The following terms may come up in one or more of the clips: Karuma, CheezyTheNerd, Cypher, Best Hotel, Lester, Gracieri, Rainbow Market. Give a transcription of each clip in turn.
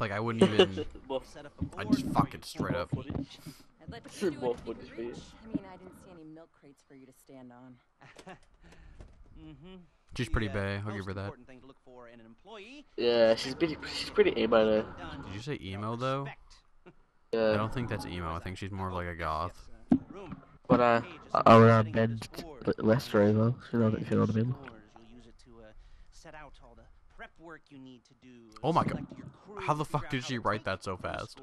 Like, I wouldn't even. I just fucking straight up. I'd like to do it to be rich. I mean, I didn't see any milk crates for you to stand on. She's pretty bae. I'll give her that. Yeah, she's pretty emo though. Did you say emo though? Yeah. I don't think that's emo. I think she's more of like a goth. But I'll bend Lester over. She's not emo. Oh my god! How the fuck did she write that so fast?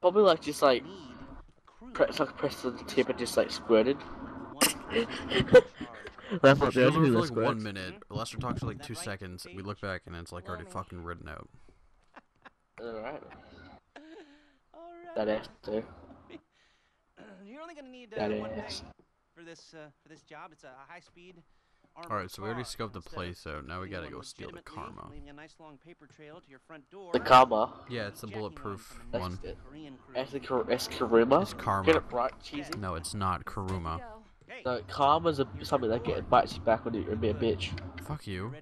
Probably like just like press the tip and just like squirted. That's what they do. Like 1 minute. Lester talks for like 2 seconds. We look back and it's like already fucking written out. Alright. That ass too. You're only gonna need one ass for this job. It's a high speed. Alright, so we already scoped the place out. Now we gotta go steal the karma. The karma? Yeah, it's the bulletproof one. That's karma? It's karma. Get it right, cheesy? No, it's not karuma. No, karma's something that gets bites you back when you're a bit bitch. Fuck you.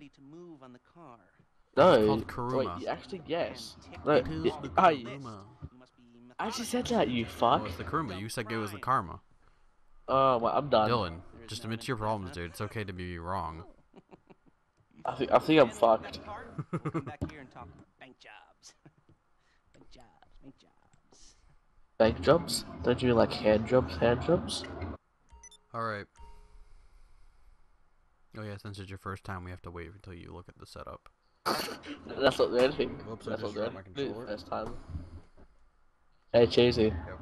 No, it's called karuma. Wait, you actually guess. No, it is the karuma. I actually said that, you fuck. No, it's the karuma. You said it was the karma. Oh, well, I'm done. Dylan. Just admit to your problems, dude. It's okay to be wrong. I think I'm fucked. Bank jobs? Don't you mean like hand jobs? Hand jobs? Alright. Oh yeah, since it's your first time, we have to wait until you look at the setup. That's not the anything. Whoops, that's not the first time. Hey, Cheesy. Yep.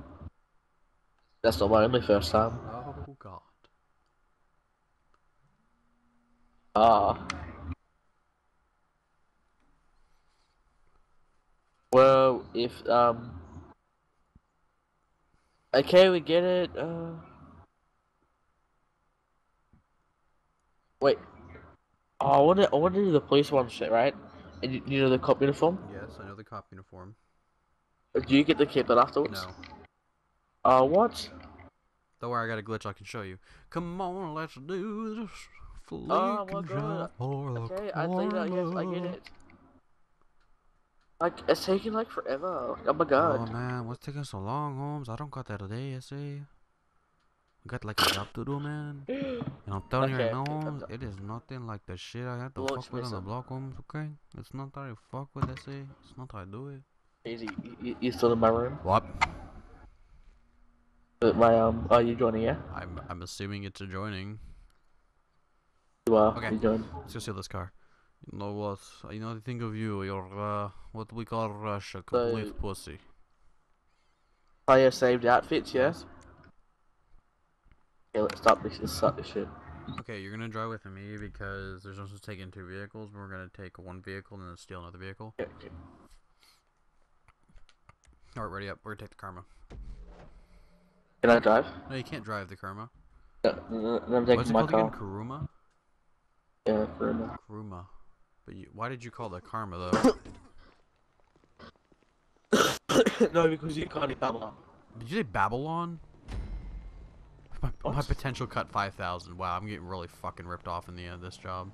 That's not my only first time. Oh god. Well, if, okay, we get it, wait, oh, I wanna do the police one shit, right? And you know the cop uniform? Yes, I know the cop uniform. Do you get to keep that afterwards? No. What? Don't worry, I got a glitch I can show you. Come on, let's do this. Oh my god. Okay, I think I get it. Like, it's taking like forever. Oh my god. Oh man, what's taking so long, Holmes? I don't got that today, I see. I got like a job to do, man. And I'm telling you right now, it is nothing like the shit I had to fuck with on the block, Holmes, okay? It's not how you fuck with, I see. It's not how I do it. Easy, you still in my room? What? My, are you joining, yeah? I'm assuming it's adjoining. Okay, let's go steal this car. You know what? I know I think of you. You're what we call Russia, complete pussy. Player saved outfits, yes. Okay, let's stop this. Let's stop this shit. Okay, you're gonna drive with me because there's no sense taking two vehicles. We're gonna take one vehicle and then steal another vehicle. Okay. All right, ready up. We're gonna take the karma. Can I drive? No, you can't drive the karma. No, I'm taking my car. Karuma. Yeah, Karuma. But why did you call that karma though? No, because you called it Babylon. Did you say Babylon? My potential cut 5,000. Wow, I'm getting really fucking ripped off in the end of this job.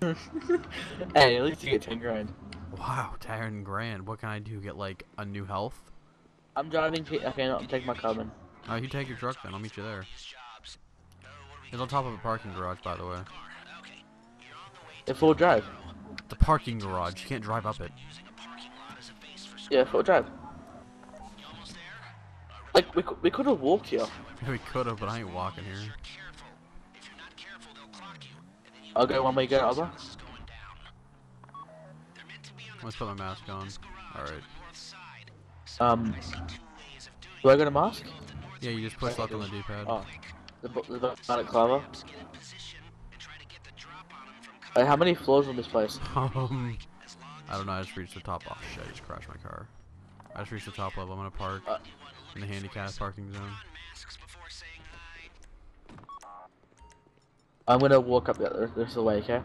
Hey, at least you get 10 grand. Wow, 10 grand. What can I do? Get like a new health? I'm driving. Okay, no, I'll take my car then. Oh, you take your truck then. I'll meet you there. It's on top of a parking garage, by the way. It's full drive. The parking garage. You can't drive up it. Yeah, full drive. Like we could have walked here. Yeah, we could have, but I ain't walking here. I'll go one way, go other. Let's put my mask on. All right. Do I get a mask? Yeah, you just push left on the D-pad. Oh, the balaclava. Like, how many floors on this place? I don't know, I just reached the top. Oh shit, I just crashed my car. I just reached the top level. I'm gonna park in the handicap parking zone. I'm gonna walk up the other, this is the way, okay?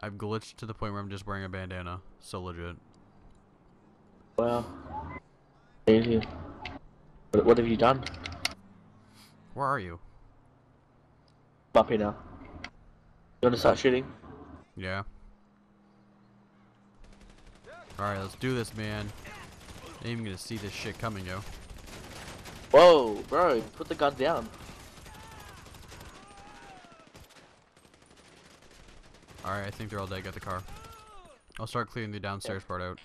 I've glitched to the point where I'm just wearing a bandana. So legit. Wow. Crazy. What have you done? Where are you? Bumpy now. You wanna start shooting? Yeah. Alright, let's do this, man. Ain't even gonna see this shit coming, yo. Whoa, bro, put the gun down. Alright, I think they're all dead. Get the car. I'll start clearing the downstairs part out.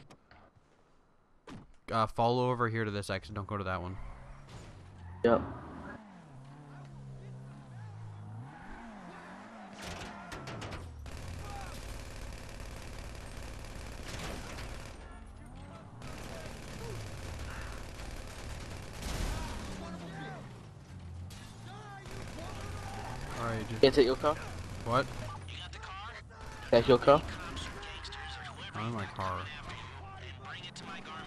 Follow over here to this exit. Don't go to that one. Yep. Alright, dude. Can I take your car? What? You got the car? That's your car? I'm in my car.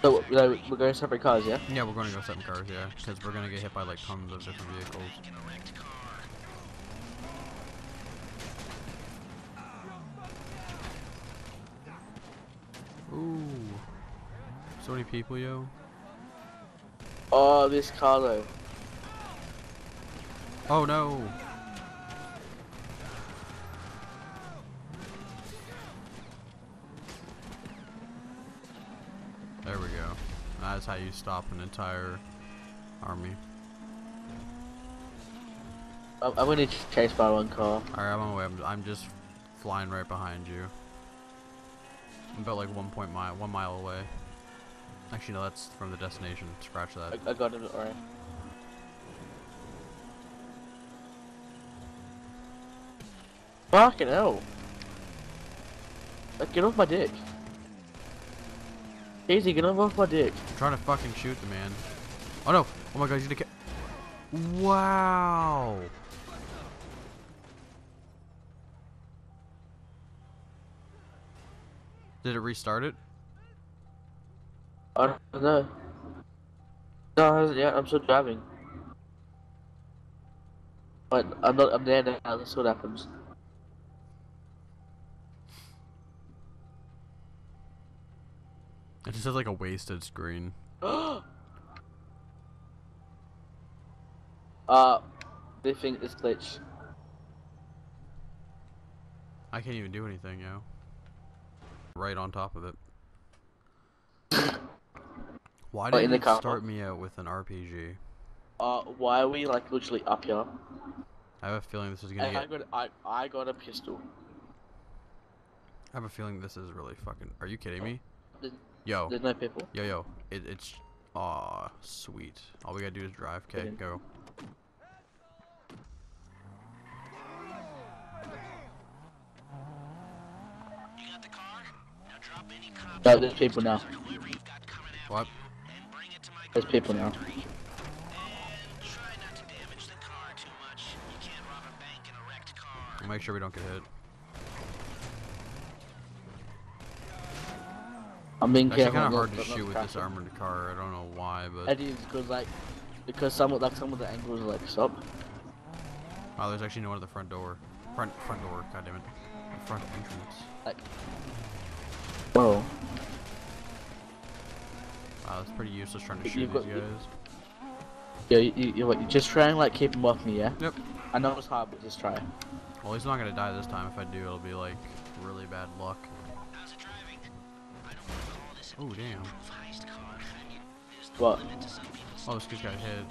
So we're going to separate cars, yeah? Yeah, we're going to go separate cars, yeah. Because we're going to get hit by like tons of different vehicles. Ooh. So many people, yo. Oh, this car though. Oh no. There we go. That's how you stop an entire army. I'm gonna get chased by one car. Alright, I'm on my way. I'm just flying right behind you. I'm about like 1 mile away. Actually, no, that's from the destination. Scratch that. I got it. Alright. Fucking hell! Like, get off my dick. Daisy, get off my dick. I'm trying to fucking shoot the man. Oh no! Oh my god, he's gonna wow! Did it restart it? I don't know. No, yeah, I'm still driving. But I'm there now, let's see what happens. It just has like a wasted screen. They think it's glitched. I can't even do anything, yo. Right on top of it. Why did it start me out with an RPG? Why are we like literally up here? I have a feeling this is gonna get... I got a pistol. I have a feeling this is really fucking... Are you kidding me? Yo. There's no people. Yo. It's... Aw, sweet. All we gotta do is drive. Okay, go. You got the car? Now drop any cops. No, there's people now. What? There's people now. I'll make sure we don't get hit. I'm being careful. It's kind of hard to shoot with this armored car. I don't know why, but it is because some of the angles are like up. Oh, there's actually no one at the front door. Front door. God damn it. The front entrance. Like. Whoa. Wow, that's pretty useless trying to shoot these guys. Yeah, you just try and like keep them off me, yeah. Yep. I know it's hard, but just try. Well, he's not gonna die this time. If I do, it'll be like really bad luck. Oh damn! What? Oh, this dude got hit.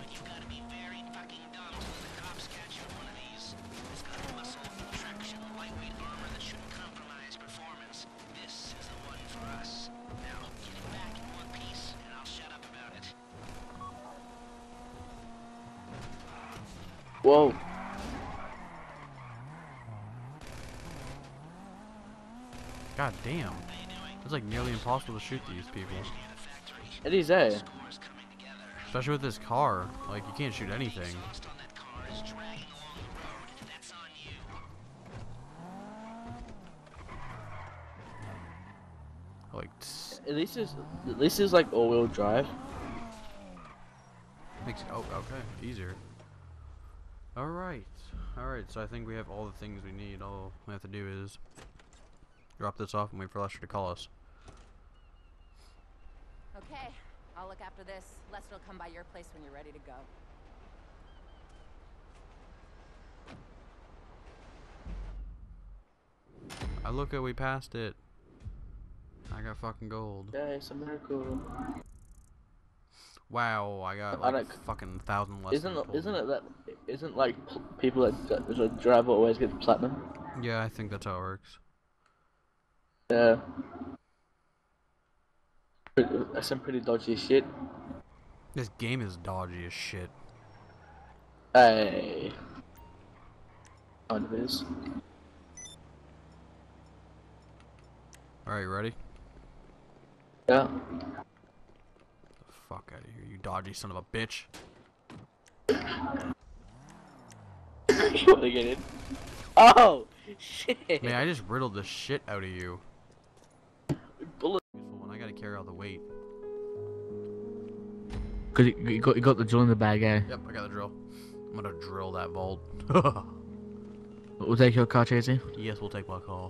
Whoa! God damn! It's like nearly impossible to shoot these people. It is, eh? Especially with this car. Like, you can't shoot anything. Like, at least it's like all-wheel drive. Makes oh, okay, easier. Alright, so I think we have all the things we need. All we have to do is drop this off and wait for Lester to call us. Okay, I'll look after this. Lester will come by your place when you're ready to go. I look at we passed it. I got fucking gold. Yeah, it's a miracle. Wow, I got like a fucking 1,000 less. Isn't like people that drive always get platinum? Yeah, I think that's how it works. Yeah. That's some pretty dodgy shit. This game is dodgy as shit. Hey. Kind of is. Alright, you ready? Yeah. Get the fuck out of here, you dodgy son of a bitch. You wanna get in? Oh! Shit! Man, I just riddled the shit out of you. Bullet. I gotta carry all the weight. Cause you got the drill in the bag, eh? Yep, I got the drill. I'm gonna drill that vault. We'll take your car, Chasey? Yes, we'll take my car.